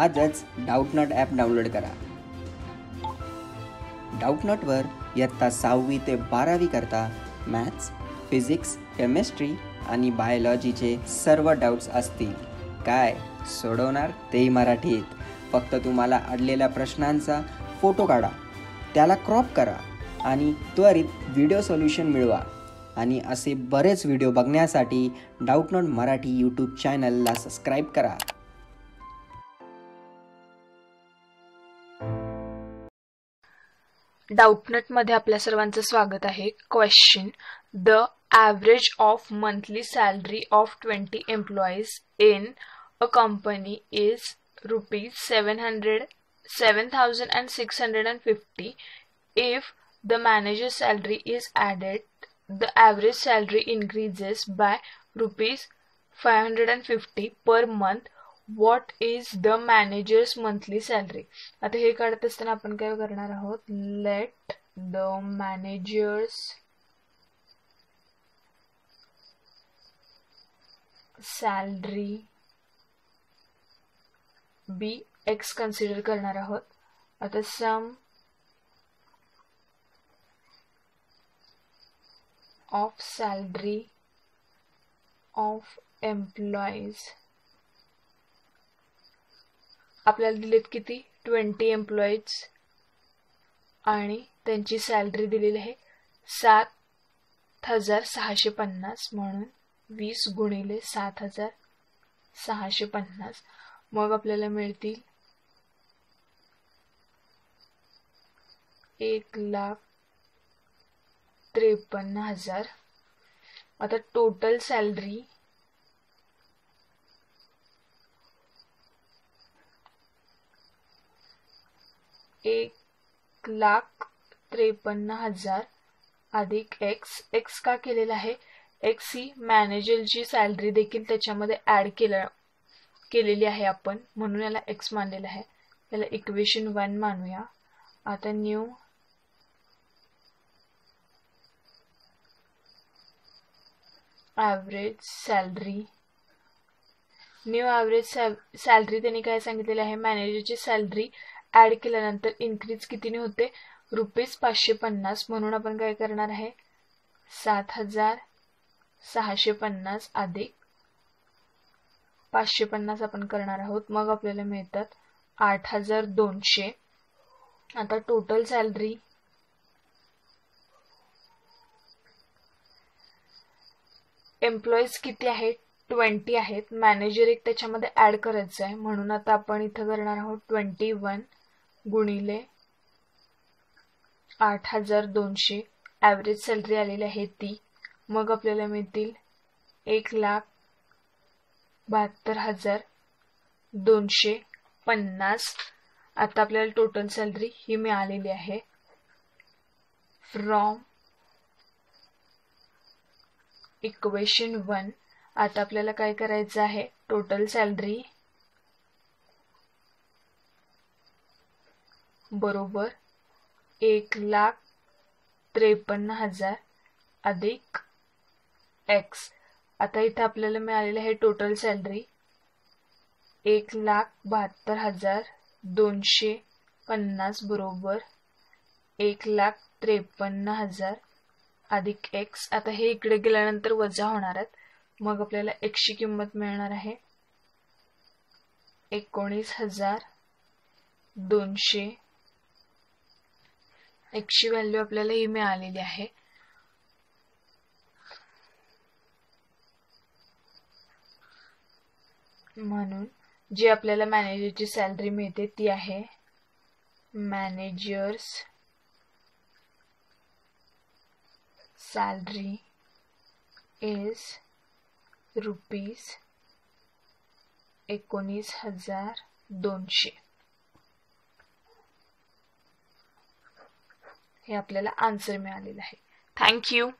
आजच Doubtnut app download करा। डाऊटनटवर इयत्ता 6वी ते 12वी करता मॅथ्स, फिजिक्स, केमिस्ट्री आणि बायोलॉजीचे सर्व डाउट्स असतील, काय सोडवणार तेही मराठीत। फक्त तुम्हाला अडलेल्या प्रश्नांचा फोटो काढा, त्याला क्रॉप करा आणि त्वरित व्हिडिओ सोल्यूशन मिळवा। आणि असे बरेच व्हिडिओ बघण्यासाठी डाऊटनट मराठी यूट्यूब चॅनलला सबस्क्राइब करा। डाउटनट मध्ये आपल्या सर्वांचं स्वागत आहे। Question, the average of monthly salary of 20 employees in a company is ₹7,650। If the manager salary is added, the average salary increases by ₹550 per month. What is the manager's monthly salary? आता हे काढत असताना आपण काय करणार आहोत, let the manager's salary be x consider करणार आहोत। आता sum of salary of employees, आपल्याला दिलेत किती, 20 एम्प्लॉईज आणि त्यांची सॅलरी दिलेली आहे 7,650, म्हणून 20 × 7,650, मग आपल्याला मिळतील 1,53,000। आता टोटल सॅलरी ₹1,53,000 अधिक एक्स। एक्स का केलेला आहे, एक्स ही मॅनेजरची सॅलरी देखील त्याच्यामध्ये ऍड केलेली आहे आपण, म्हणून याला एक्स मानलेला आहे। याला इक्वेशन 1 मानूया। आता new average salary, new average salary त्यांनी काय सांगितलेलं आहे, मॅनेजरची सॅलरी ऍड केल्यानंतर इन्क्रीज कितीने होते, ₹550, म्हणून आपण काय करणार आहे 7,650 अधिक 550 आपण करणार आहोत, मग आपल्याला मिळतात 8,200। आता टोटल सॅलरी 20 आहेत, मॅनेजर एक त्याच्यामध्ये ऍड करायचं आहे, म्हणून आता आपण इथं करणार आहोत 21 × 8,200 ॲव्हरेज सॅलरी आलेली आहे ती, मग आपल्याला मिळतील 1,72,250। आता आपल्याला टोटल सॅलरी ही मिळालेली आहे फ्रॉम इक्वेशन 1। आता आपल्याला काय करायचं आहे, टोटल सॅलरी बरोबर 1,53,000 अधिक एक्स। आता इथे आपल्याला मिळालेलं आहे टोटल सॅलरी 1,72,250 बरोबर 1,53,000 अधिक एक्स। आता हे इकडे गेल्यानंतर वजा होणार आहेत, मग आपल्याला x ची किंमत मिळणार आहे 19,200। x ची व्हॅल्यू आपल्याला ही मिळालेली आहे। म्हणून जी आपल्याला मॅनेजरची सॅलरी मिळते ती आहे मॅनेजर्स सॅलरी इज ₹19,200 हे आपल्याला आन्सर मिळालेला आहे। थँक्यू।